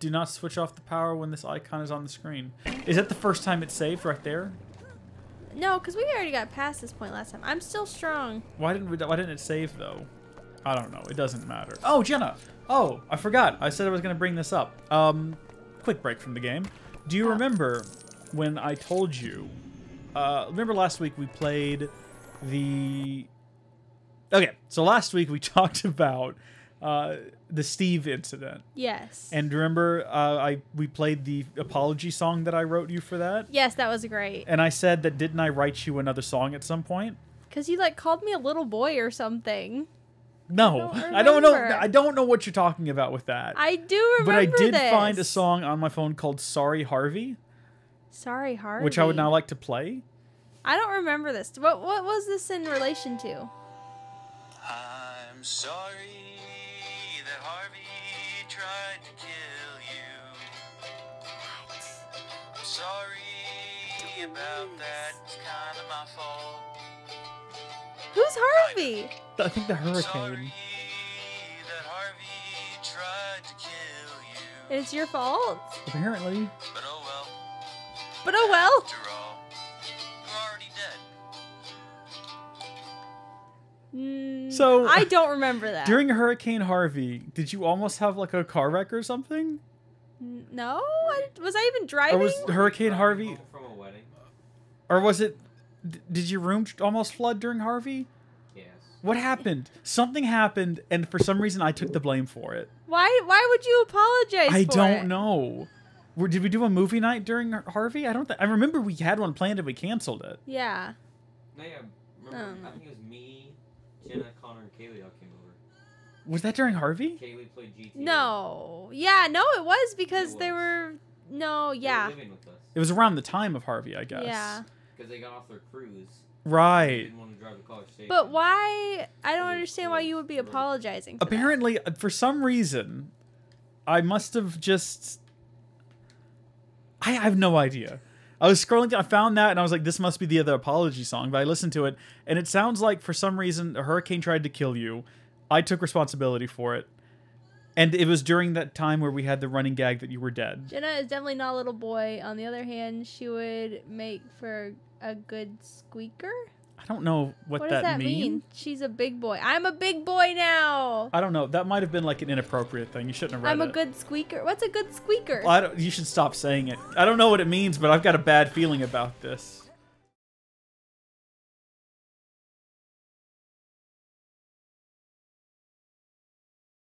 do not switch off the power when this icon is on the screen. Is that the first time it's saved right there? No, because we already got past this point last time. I'm still strong. Why didn't it save, though? I don't know. It doesn't matter. Oh, Jenna! Oh, I forgot. I said I was going to bring this up. Quick break from the game. Do you remember when I told you... remember last week we played the... Okay, so last week we talked about the Steve incident. Yes. And remember, we played the apology song that I wrote you for that? Yes, that was great. And I said that didn't I write you another song at some point? Because you, like, called me a little boy or something. No, I don't know what you're talking about with that. I do remember this. But I did find a song on my phone called Sorry, Harvey. Sorry, Harvey. Which I would now like to play. I don't remember this. What was this in relation to? I'm sorry that Harvey tried to kill you. What? I'm sorry about that. It's kind of my fault. Who's Harvey? I think the hurricane. Sorry that Harvey tried to kill you. It's your fault? Apparently. But oh well. But oh well. After all, you're already dead. So I don't remember that. During Hurricane Harvey, did you almost have like a car wreck or something? No. Was I even driving? Or was Hurricane Harvey from a wedding? Or was it? Did your room almost flood during Harvey? Yes. What happened? Something happened, and for some reason, I took the blame for it. Why would you apologize for it? I don't know. Did we do a movie night during Harvey? I don't think. I remember we had one planned, and we canceled it. Yeah. No, yeah. Remember, I think it was me, Jenna, Connor, and Kaylee all came over. Was that during Harvey? Kaylee played GTA. No. Yeah, no, it was because they were... No, yeah. They were living with us. It was around the time of Harvey, I guess. Yeah. Because they got off their cruise. Right. They didn't want to drive to College Station. But why? I don't understand why you would be apologizing for Apparently, that. For some reason, I must have just... I have no idea. I was scrolling down, I found that, and I was like, this must be the other apology song. But I listened to it, and it sounds like, for some reason, a hurricane tried to kill you. I took responsibility for it. And it was during that time where we had the running gag that you were dead. Jenna is definitely not a little boy. On the other hand, she would make for... a good squeaker? I don't know what that means. What does that mean? She's a big boy. I'm a big boy now. I don't know. That might have been like an inappropriate thing. You shouldn't have read it. I'm a good squeaker. What's a good squeaker? Well, you should stop saying it. I don't know what it means, but I've got a bad feeling about this.